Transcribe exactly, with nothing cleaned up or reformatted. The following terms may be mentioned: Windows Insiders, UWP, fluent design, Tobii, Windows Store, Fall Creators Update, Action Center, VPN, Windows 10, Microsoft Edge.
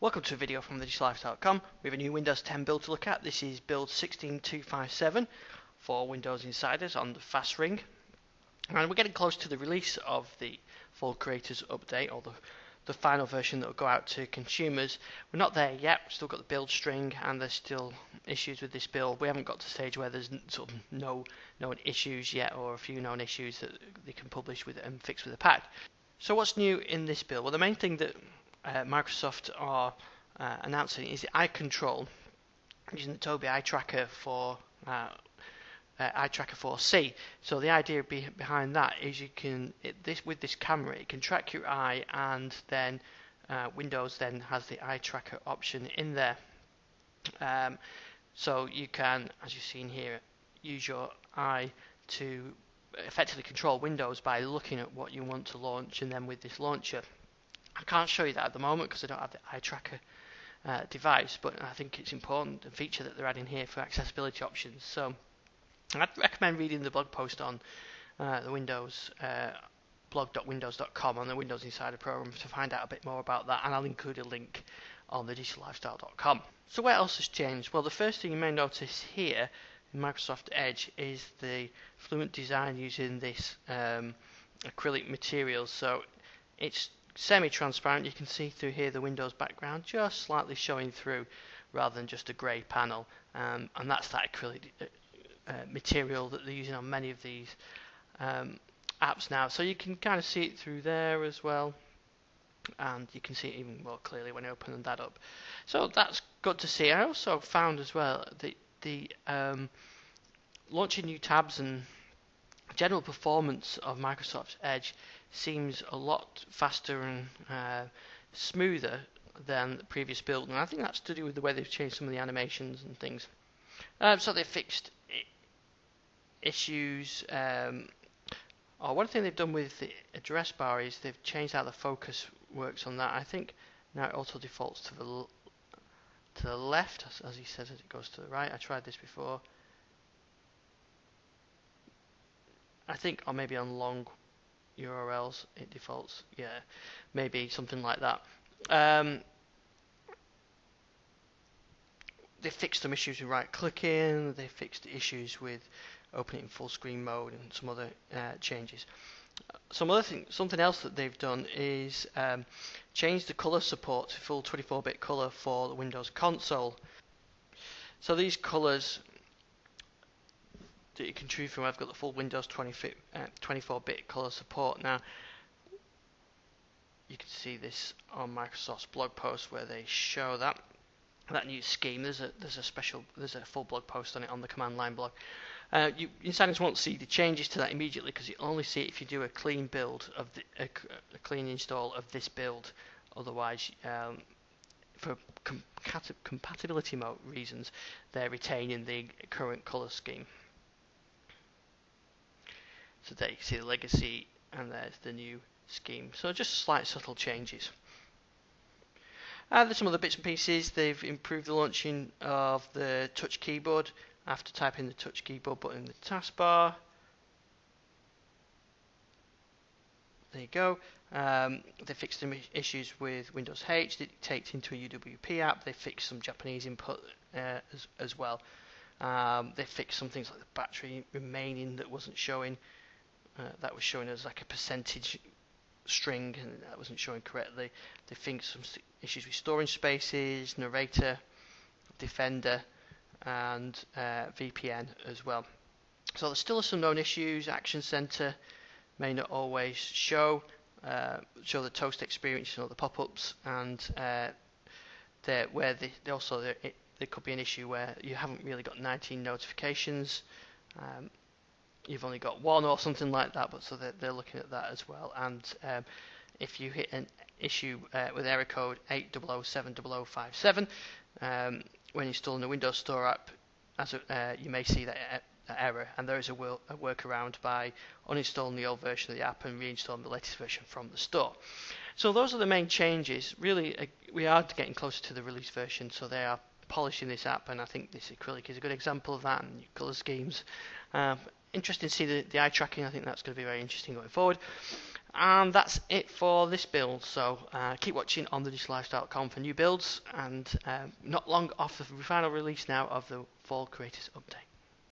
Welcome to a video from digital lifestyle dot com. We have a new Windows ten build to look at. This is build one six two five seven for Windows Insiders on the fast ring. And we're getting close to the release of the Fall Creators Update, or the, the final version that will go out to consumers. We're not there yet. We've still got the build string and there's still issues with this build. We haven't got to the stage where there's sort of no known issues yet, or a few known issues that they can publish with and fix with a patch. So what's new in this build? Well, the main thing that Uh, Microsoft are uh, announcing is the eye control using the Tobii eye tracker for uh, uh, eye tracker four C. So the idea be behind that is you can it, this with this camera it can track your eye, and then uh, Windows then has the eye tracker option in there. Um, so you can, as you've seen here, use your eye to effectively control Windows by looking at what you want to launch, and then with this launcher. I can't show you that at the moment because I don't have the eye tracker uh, device, but I think it's important, a feature that they're adding here for accessibility options. So I'd recommend reading the blog post on uh, the Windows uh, blog dot windows dot com on the Windows Insider program to find out a bit more about that, and I'll include a link on the digital lifestyle dot com. So what else has changed? Well, the first thing you may notice here in Microsoft Edge is the fluent design using this um, acrylic material. So it's semi-transparent. You can see through here the Windows background just slightly showing through rather than just a grey panel, um, and that's that acrylic uh, material that they're using on many of these um, apps now, so you can kind of see it through there as well, and you can see it even more clearly when I open that up. So that's good to see. I also found as well that the um, launching new tabs and general performance of Microsoft Edge seems a lot faster and uh, smoother than the previous build, and I think that's to do with the way they've changed some of the animations and things. Um, so they fixed issues. Um, oh, one thing they've done with the address bar is they've changed how the focus works on that. I think now it auto defaults to the l to the left, as, as he says, as it goes to the right. I tried this before. I think, or maybe on long U R Ls it defaults, yeah, maybe something like that. Um, they fixed some issues with right clicking, they fixed issues with opening in full screen mode, and some other uh, changes. Some other thing, something else that they've done is um, change the colour support to full twenty-four bit colour for the Windows console. So these colours that you can choose from, I've got the full Windows twenty-four bit colour support now. You can see this on Microsoft's blog post where they show that that new scheme. There's a there's a special there's a full blog post on it on the command line blog. Uh, you Insiders won't see the changes to that immediately because you only see it if you do a clean build of the a, a clean install of this build. Otherwise, um, for com compatibility mode reasons, they're retaining the current colour scheme. So there you see the legacy, and there's the new scheme. So just slight subtle changes. Uh, there's some other bits and pieces. They've improved the launching of the touch keyboard after typing the touch keyboard button in the taskbar. There you go. Um, they fixed some issues with Windows H that takes into a U W P app. They fixed some Japanese input uh, as, as well. Um, they fixed some things like the battery remaining that wasn't showing. Uh, that was showing as like a percentage string, and that wasn't showing correctly. They fixed some issues with storage spaces, narrator, defender, and uh, V P N as well. So there's still some known issues. Action Center may not always show uh, show the toast experience and all the pop-ups, and uh, there where they, they also there, it, there could be an issue where you haven't really got nineteen notifications. Um, you've only got one or something like that, but so they're, they're looking at that as well. And um, if you hit an issue uh, with error code eight zero zero seven zero zero five seven um, when installing the Windows Store app, as a, uh, you may see that, uh, that error, and there is a, will, a workaround by uninstalling the old version of the app and reinstalling the latest version from the store. So those are the main changes. Really, uh, we are getting closer to the release version, so they are polishing this app, and I think this acrylic is a good example of that, and colour schemes. Um, Interesting to see the, the eye tracking. I think that's going to be very interesting going forward. And that's it for this build, so uh, keep watching on the digital lifestyle dot com for new builds, and um, not long off the final release now of the Fall Creators Update.